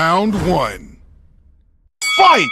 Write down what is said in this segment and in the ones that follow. Round one. Fight!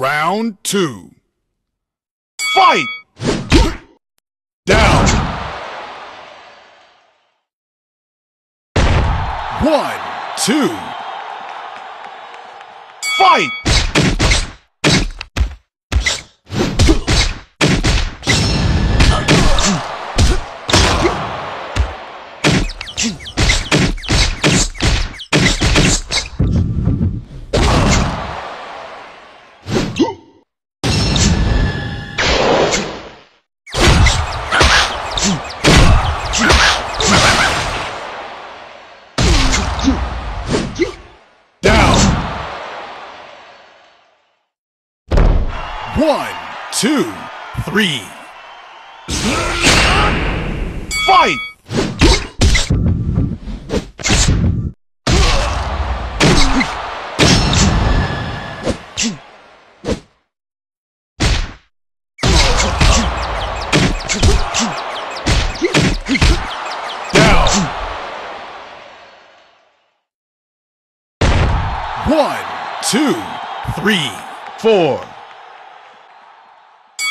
Round two. Fight! Down! One, two. Fight! One, two, three.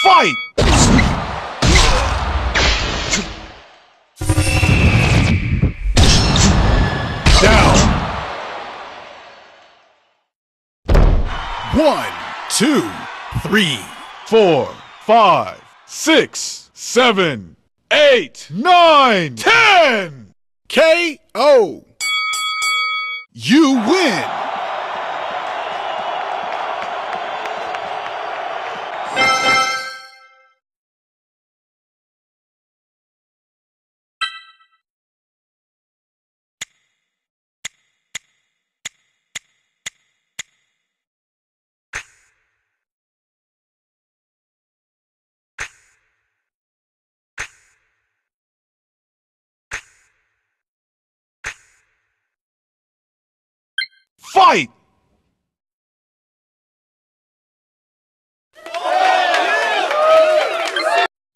Fight! Down! One, two, three, four. Fight! Down! One, two, three, four, five, six, seven, eight, nine, 10! KO! You win! Fight!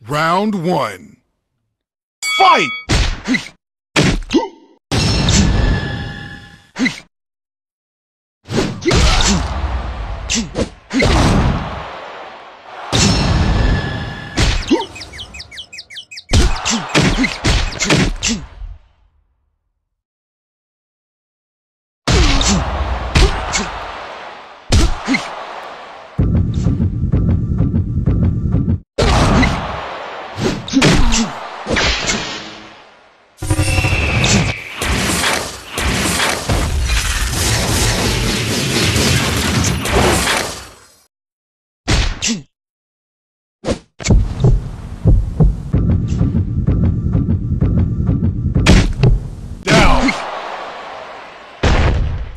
Round one. Fight!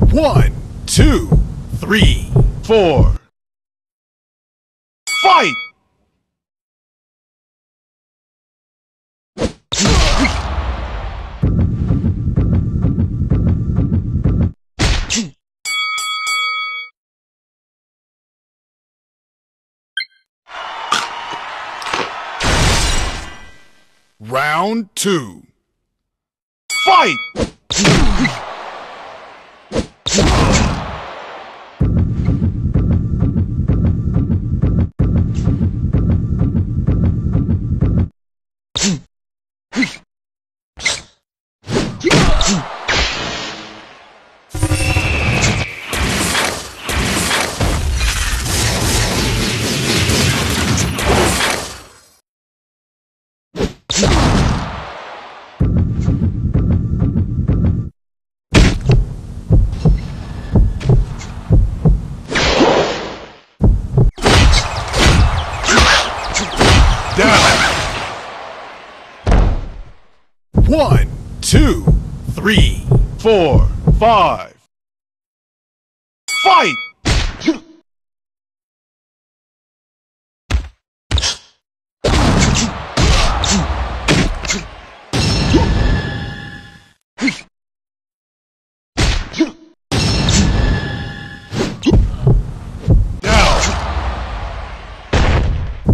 One, two, three, four. Fight! Round two. Fight! 4, 5, fight! Down!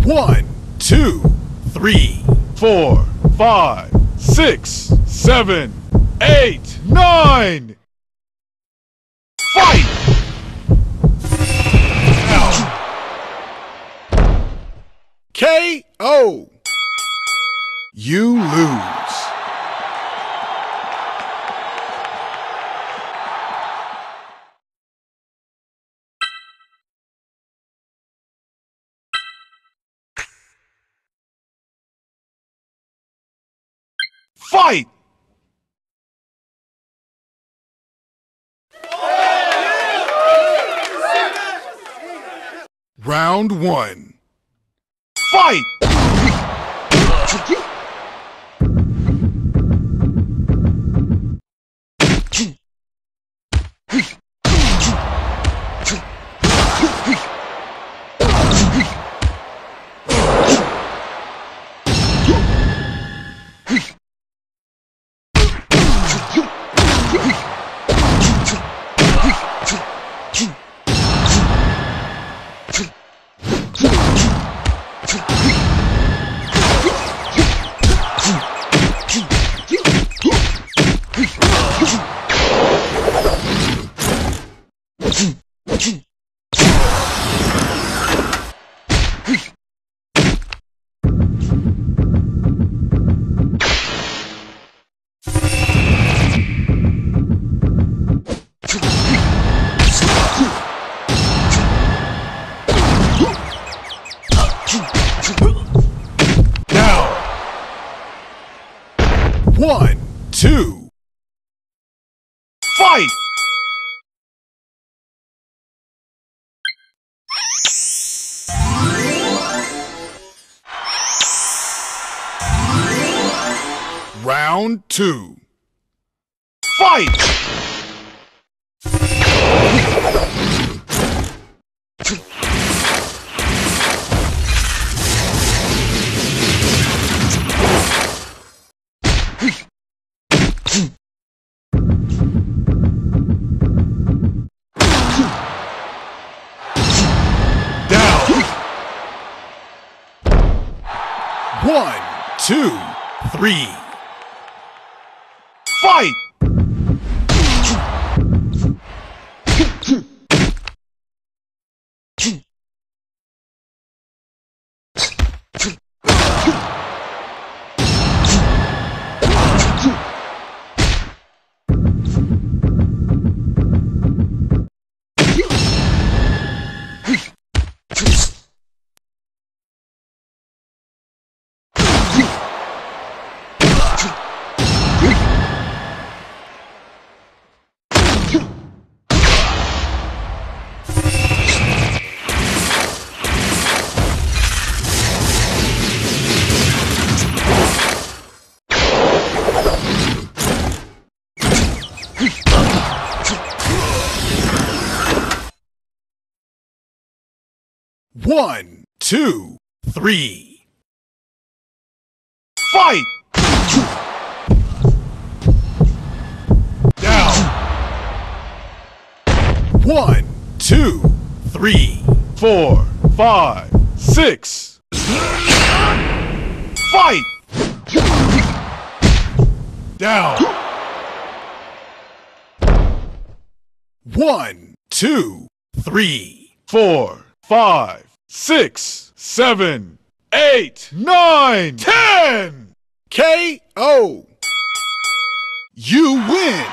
1, 2, 3, 4, 5, 6, 7, 8, 9! Fight! Ow. K.O. You lose. Fight! Round 1. Fight! Fight! Round 2. Fight! One, two, three. Fight! One, two, three. Fight! Down! 1, 2, 3, 4, 5, 6. Fight! Down! 1, 2, 3, 4, 5, 6, 7, 8, 9, 10! KO! You win!